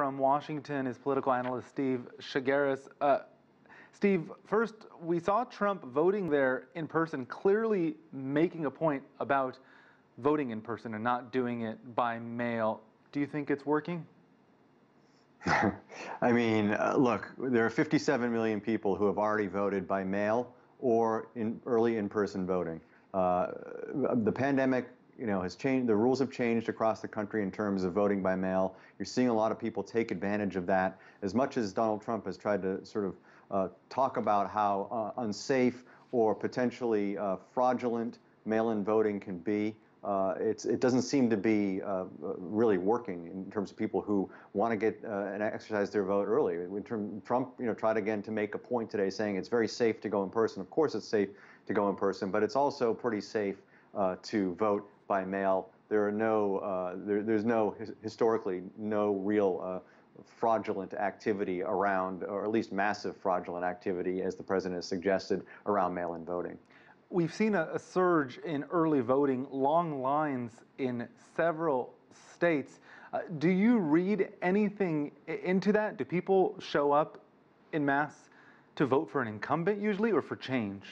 from Washington is political analyst Steve Shigeris. Steve, first, we saw Trump voting there in person, clearly making a point about voting in person and not doing it by mail. Do you think it's working? I mean, look, there are 57 million people who have already voted by mail or in early in-person voting. The pandemic, you know, has changed. The rules have changed across the country in terms of voting by mail. You're seeing a lot of people take advantage of that. As much as Donald Trump has tried to sort of talk about how unsafe or potentially fraudulent mail-in voting can be, it doesn't seem to be really working in terms of people who want to get and exercise their vote early. Trump, you know, tried again to make a point today saying it's very safe to go in person. Of course it's safe to go in person, but it's also pretty safe to vote by mail. There are no, there's no, historically, no real fraudulent activity around, or at least massive fraudulent activity, as the president has suggested, around mail-in voting. We've seen a surge in early voting, long lines in several states. Do you read anything into that? Do people show up in mass to vote for an incumbent usually, or for change?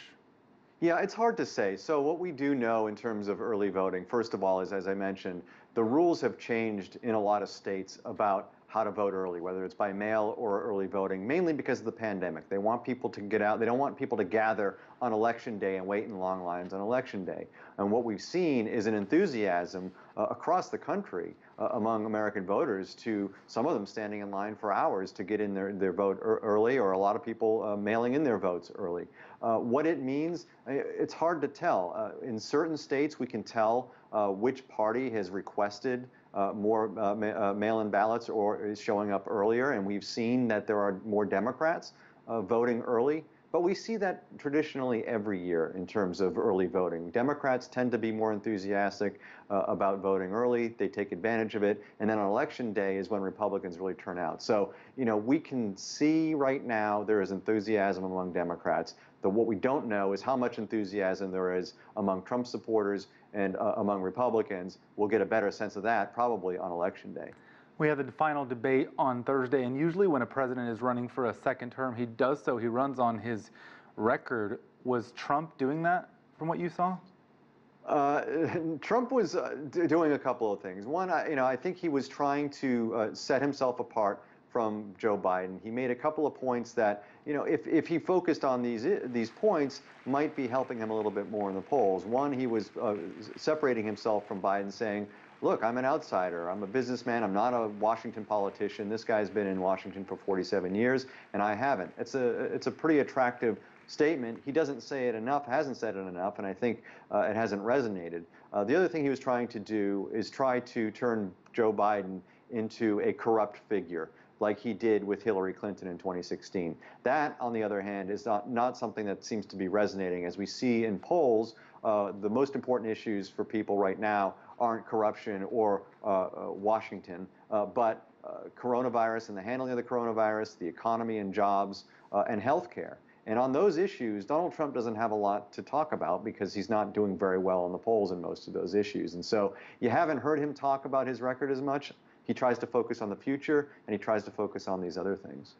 Yeah, it's hard to say. So what we do know in terms of early voting, first of all, is, as I mentioned, the rules have changed in a lot of states about how to vote early, whether it's by mail or early voting, mainly because of the pandemic. They want people to get out. They don't want people to gather on election day and wait in long lines on election day. And what we've seen is an enthusiasm across the country among American voters, to some of them standing in line for hours to get in their vote early, or a lot of people mailing in their votes early. What it means, it's hard to tell. In certain states, we can tell which party has requested more mail-in ballots or is showing up earlier, and we've seen that there are more Democrats voting early. But we see that traditionally every year in terms of early voting. Democrats tend to be more enthusiastic about voting early. They take advantage of it. And then on election day is when Republicans really turn out. So, you know, we can see right now there is enthusiasm among Democrats. But what we don't know is how much enthusiasm there is among Trump supporters and among Republicans. We'll get a better sense of that probably on election day. We have the final debate on Thursday, and usually when a president is running for a second term, he does so. He runs on his record. Was Trump doing that from what you saw? Trump was doing a couple of things. One, you know, I think he was trying to set himself apart from Joe Biden. He made a couple of points that, you know, if he focused on these points, might be helping him a little bit more in the polls. One, he was separating himself from Biden, saying, look, I'm an outsider. I'm a businessman. I'm not a Washington politician. This guy's been in Washington for 47 years, and I haven't. It's a pretty attractive statement. He doesn't say it enough, hasn't said it enough, and I think it hasn't resonated. The other thing he was trying to do is try to turn Joe Biden into a corrupt figure, like he did with Hillary Clinton in 2016. That, on the other hand, is not something that seems to be resonating. As we see in polls, the most important issues for people right now aren't corruption or Washington, but coronavirus and the handling of the coronavirus, the economy and jobs, and health care. And on those issues, Donald Trump doesn't have a lot to talk about because he's not doing very well in the polls in most of those issues. And so you haven't heard him talk about his record as much. He tries to focus on the future, and he tries to focus on these other things.